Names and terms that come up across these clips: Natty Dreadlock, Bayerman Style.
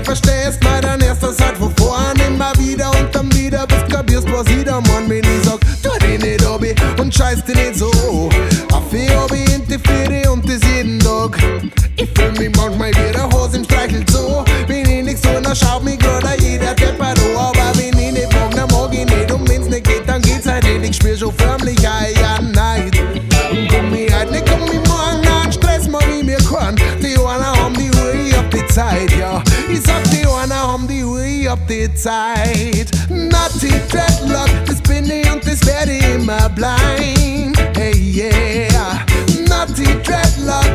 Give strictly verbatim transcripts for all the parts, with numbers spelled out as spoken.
Ey, verstehst leider nicht, das hat wovor. Immer wieder und dann wieder, bis kapierst, was wieder man mir nie sagt. Tu dir nicht obi und scheiß dir nicht so. Affe obi in die Ferie und das jeden Tag. Ich fühl mich manchmal wie der Hose im Streichel so. Bin ich nicht so, dann schaut mich gerade jeder Teppert an. Aber wenn ich nicht mag, dann mag ich nicht. Und wenn's nicht geht, dann geht's halt nicht. Ich spür schon förmlich ein Jahr Neid. Und komm ich halt nicht, komm ich morgen an. Stress mag ich mir keinen. Die einer haben die Uhr, ich hab die Zeit, ja. Ich sag, die einer haben die Uhr, ich hab die Zeit. Natty Dreadlock, das bin ich und das werde ich immer bleiben. Hey yeah, Natty Dreadlock,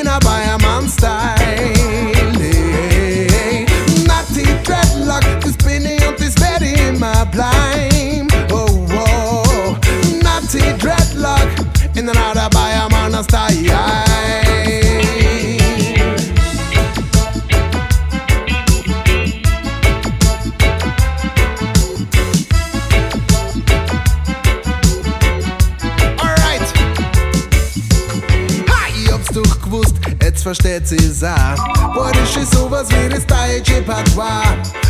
in a Bayermann Style. Hey, Natty Dreadlock, das bin ich und das werde ich immer bleiben. Oh oh, Natty Dreadlock, in another Bayermann Style. Jetzt versteht sie's auch. Boah, das ist sowas wie das deutsche Patois.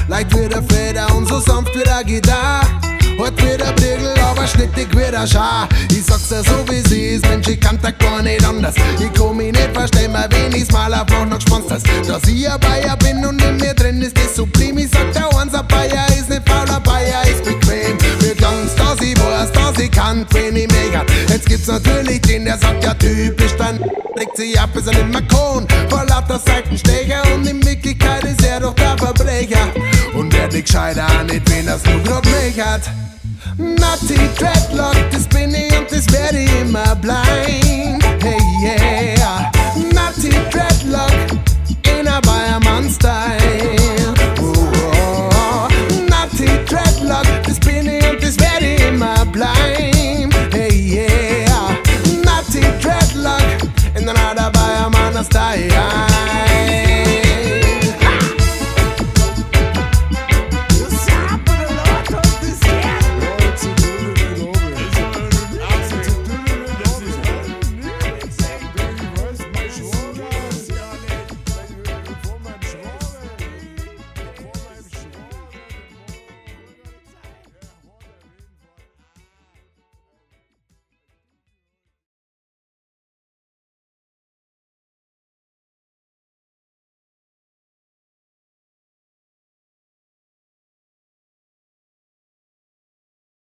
Leicht wie der Feder und so sanft wie der Gitarre. Heute wie der Prügel, aber schnittig wie der Schar. Ich sag's dir so wie sie ist, Mensch, ich kann da gar nicht anders. Ich komm mich nicht verstehen, weil wenn ich's mal aufmache, noch spannst das. Dass ich ein Bayer bin und in mir drin ist das Sublime. Ich sag der Hans, ein Bayer ist nicht faul, ein Bayer ist bequem. Mir klang's, dass ich weiß, dass ich kann, wenn ich mega. Jetzt gibt's natürlich den, der sagt ja typisch, dann legt sie ab, bis er nimmer kann. Vor lauter Seitenstecher und in Wirklichkeit ist er doch der Verbrecher. Und der nicht gescheiter, nicht wenn er's nur grad mich hat. Natty Dreadlock, das bin ich und das werde ich immer bleiben. Hey